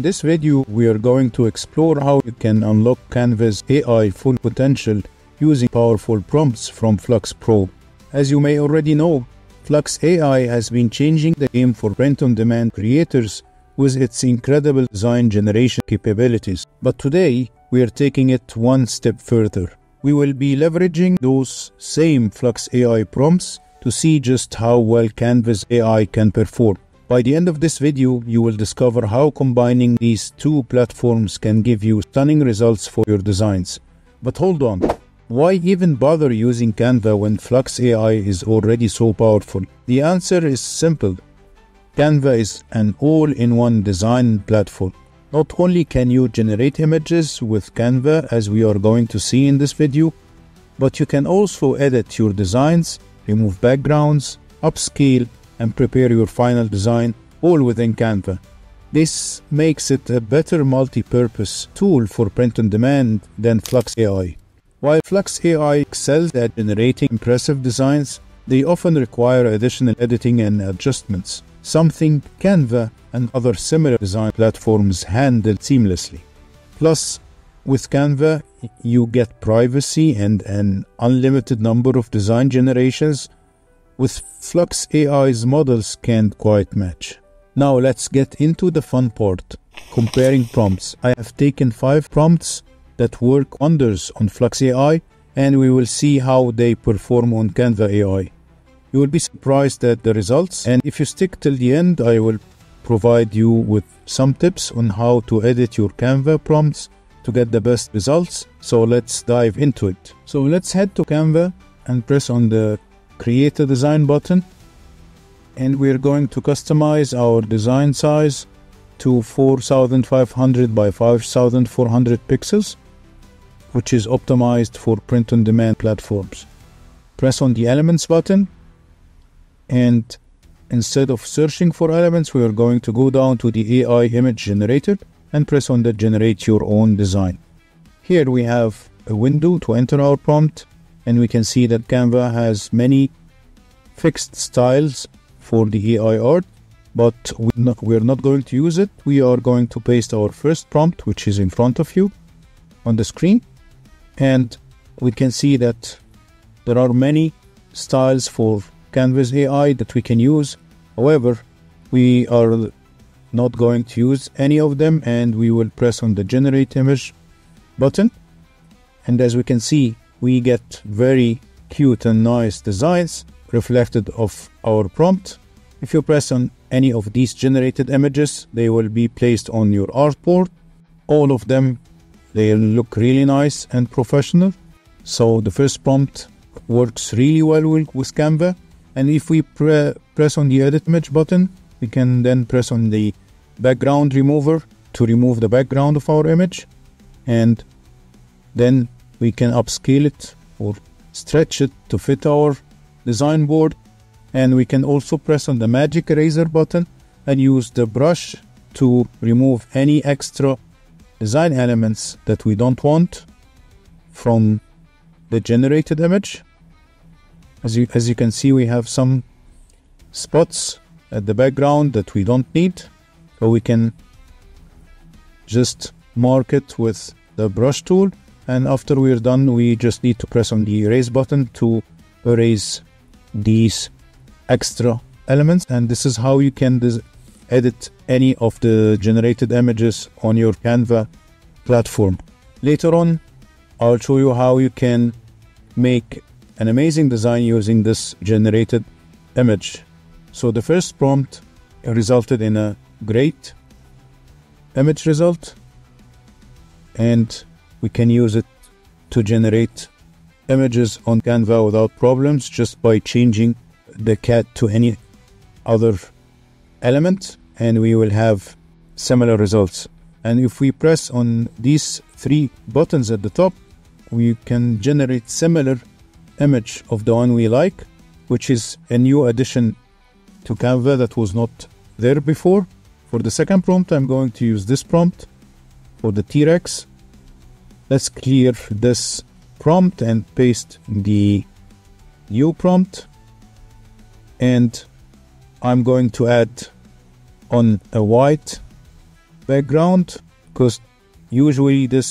In this video, we are going to explore how you can unlock Canva's AI full potential using powerful prompts from Flux Pro. As you may already know, Flux AI has been changing the game for print-on-demand creators with its incredible design generation capabilities. But today, we are taking it one step further. We will be leveraging those same Flux AI prompts to see just how well Canvas AI can perform. By the end of this video, you will discover how combining these two platforms can give you stunning results for your designs. But hold on, why even bother using Canva when Flux AI is already so powerful? The answer is simple. Canva is an all-in-one design platform. Not only can you generate images with Canva, as we are going to see in this video, but you can also edit your designs, remove backgrounds, upscale, and prepare your final design, all within Canva. This makes it a better multi-purpose tool for print-on-demand than Flux AI. While Flux AI excels at generating impressive designs, they often require additional editing and adjustments, something Canva and other similar design platforms handle seamlessly. Plus, with Canva, you get privacy and an unlimited number of design generations with Flux AI's models can't quite match. Now let's get into the fun part, comparing prompts. I have taken 5 prompts that work wonders on Flux AI, and we will see how they perform on Canva AI. You will be surprised at the results, and if you stick till the end, I will provide you with some tips on how to edit your Canva prompts to get the best results. So let's dive into it. So let's head to Canva and press on the Create a Design button, and we're going to customize our design size to 4500 by 5400 pixels, which is optimized for print-on-demand platforms. Press on the Elements button, and instead of searching for elements, we are going to go down to the AI image generator and press on the Generate Your Own Design. Here we have a window to enter our prompt, and we can see that Canva has many fixed styles for the AI art, but we are not going to use it. We are going to paste our first prompt, which is in front of you on the screen, and we can see that there are many styles for Canvas AI that we can use. However, we are not going to use any of them, and we will press on the Generate Image button, and as we can see, we get very cute and nice designs reflected of our prompt. If you press on any of these generated images, they will be placed on your artboard. All of them, they look really nice and professional. So the first prompt works really well with Canva. And if we press on the Edit Image button, we can then press on the Background Remover to remove the background of our image, and then we can upscale it or stretch it to fit our design board. And we can also press on the Magic Eraser button and use the brush to remove any extra design elements that we don't want from the generated image. As you can see, we have some spots at the background that we don't need, so we can just mark it with the brush tool, and after we're done, we just need to press on the Erase button to erase these extra elements. And this is how you can edit any of the generated images on your Canva platform. Later on, I'll show you how you can make an amazing design using this generated image. So the first prompt resulted in a great image result, and we can use it to generate images on Canva without problems just by changing the cat to any other element, and we will have similar results. And if we press on these 3 buttons at the top, we can generate similar image of the one we like, which is a new addition to Canva that was not there before. For the second prompt, I'm going to use this prompt for the T-Rex. Let's clear this prompt and paste the new prompt, and I'm going to add on a white background, because usually this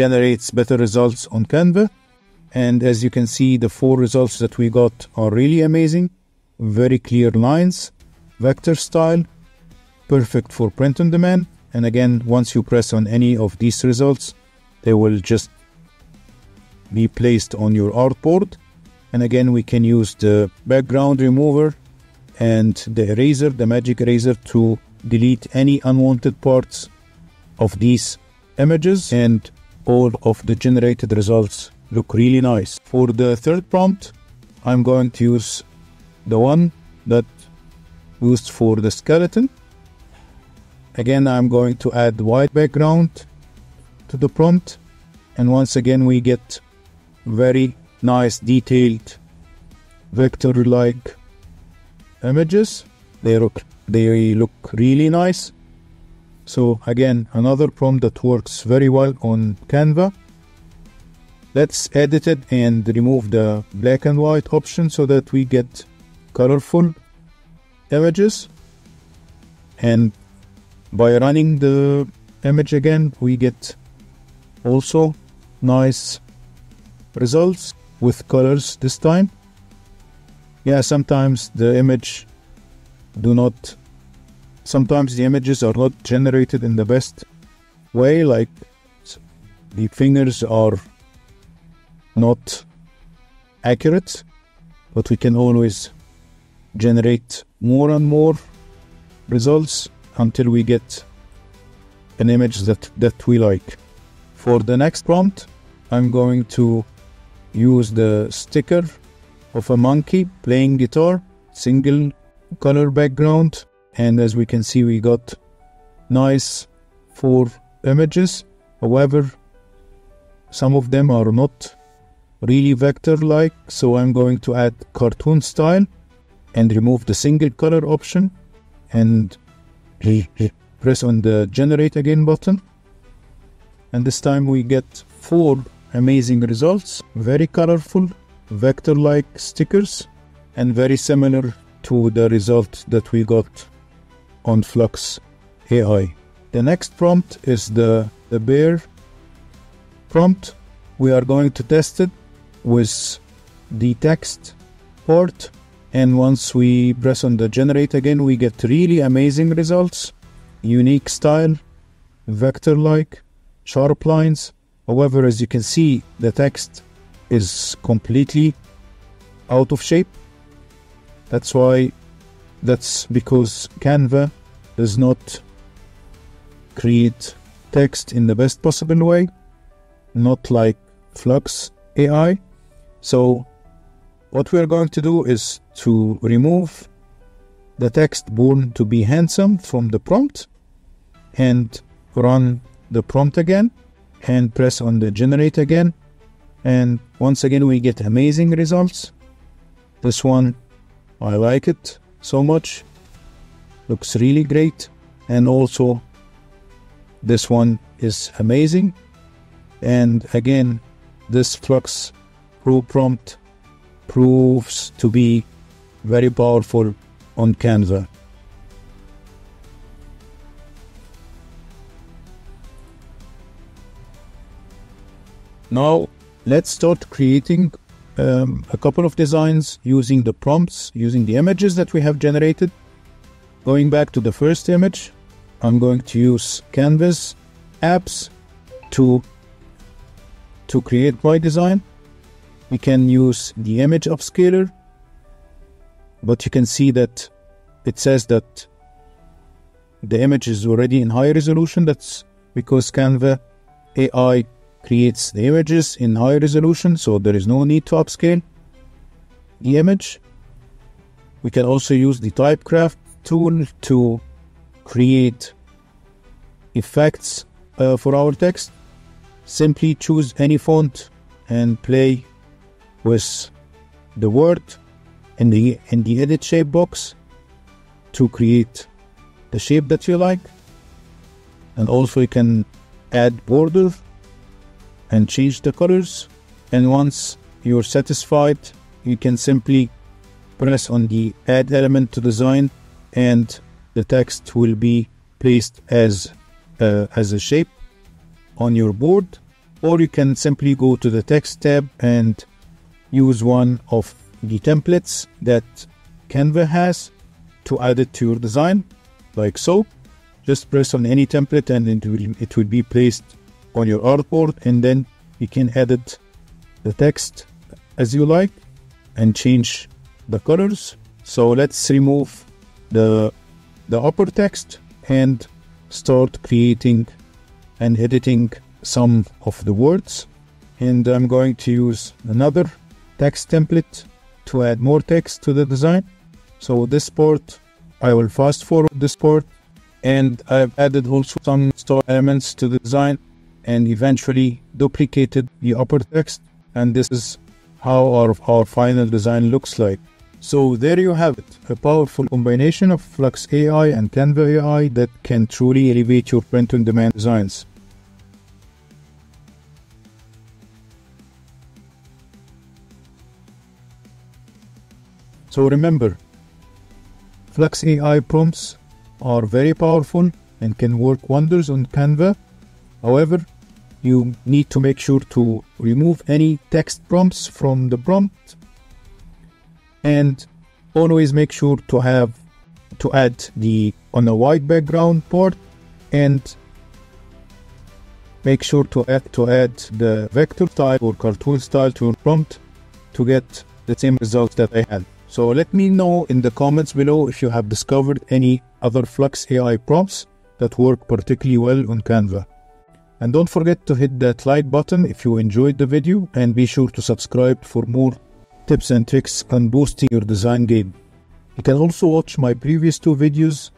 generates better results on Canva. And as you can see, the four results that we got are really amazing. Very clear lines, vector style, perfect for print on demand. And again, once you press on any of these results, they will just be placed on your artboard. And again, we can use the background remover and the eraser, the magic eraser, to delete any unwanted parts of these images, and all of the generated results look really nice. For the third prompt, I'm going to use the one that we used for the skeleton. Again, I'm going to add white background to the prompt, and once again we get very nice detailed vector-like images. They look really nice. So again, another prompt that works very well on Canva. Let's edit it and remove the black and white option so that we get colorful images. And by running the image again, we get also nice results with colors this time. Yeah, sometimes the images are not generated in the best way, like the fingers are not accurate, but we can always generate more and more results until we get an image that we like. For the next prompt, I'm going to use the sticker of a monkey playing guitar, single color background, and as we can see, we got nice four images. However, some of them are not really vector-like, so I'm going to add cartoon style and remove the single color option and press on the generate again button. And this time we get four amazing results, very colorful vector-like stickers, and very similar to the result that we got on Flux AI. The next prompt is the bear prompt. We are going to test it with the text part, and once we press on the generate again, we get really amazing results, unique style, vector-like, sharp lines. However, as you can see, the text is completely out of shape. That's because Canva does not create text in the best possible way, not like Flux AI. So what we are going to do is to remove the text "born to be handsome" from the prompt and run the prompt again and press on the generate again, and once again we get amazing results. This one, I like it so much, looks really great, and also this one is amazing. And again, this Flux Pro prompt proves to be very powerful on Canva. Now let's start creating a couple of designs using the prompts, using the images that we have generated. Going back to the first image, I'm going to use Canvas apps to create my design. We can use the image upscaler, but you can see that it says that the image is already in high resolution. That's because Canva AI creates the images in high resolution, so there is no need to upscale the image. We can also use the typecraft tool to create effects for our text. Simply choose any font and play with the word in the edit shape box to create the shape that you like. And also you can add border and change the colors, and once you're satisfied, you can simply press on the add element to design and the text will be placed as a shape on your board, or you can simply go to the text tab and use one of the templates that Canva has to add it to your design, like so. Just press on any template and it will be placed on your artboard, and then you can edit the text as you like and change the colors. So let's remove the upper text and start creating and editing some of the words. And I'm going to use another text template to add more text to the design. So this part, I will fast forward this part, and I've added also some star elements to the design and eventually duplicated the upper text. And this is how our final design looks like. So there you have it, a powerful combination of Flux AI and Canva AI that can truly elevate your print-on-demand designs. So remember, Flux AI prompts are very powerful and can work wonders on Canva. However, you need to make sure to remove any text prompts from the prompt, and always make sure to add on a white background part, and make sure to add the vector style or cartoon style to your prompt to get the same results that I had. So let me know in the comments below if you have discovered any other Flux AI prompts that work particularly well on Canva. And don't forget to hit that like button if you enjoyed the video, and be sure to subscribe for more tips and tricks on boosting your design game. You can also watch my previous two videos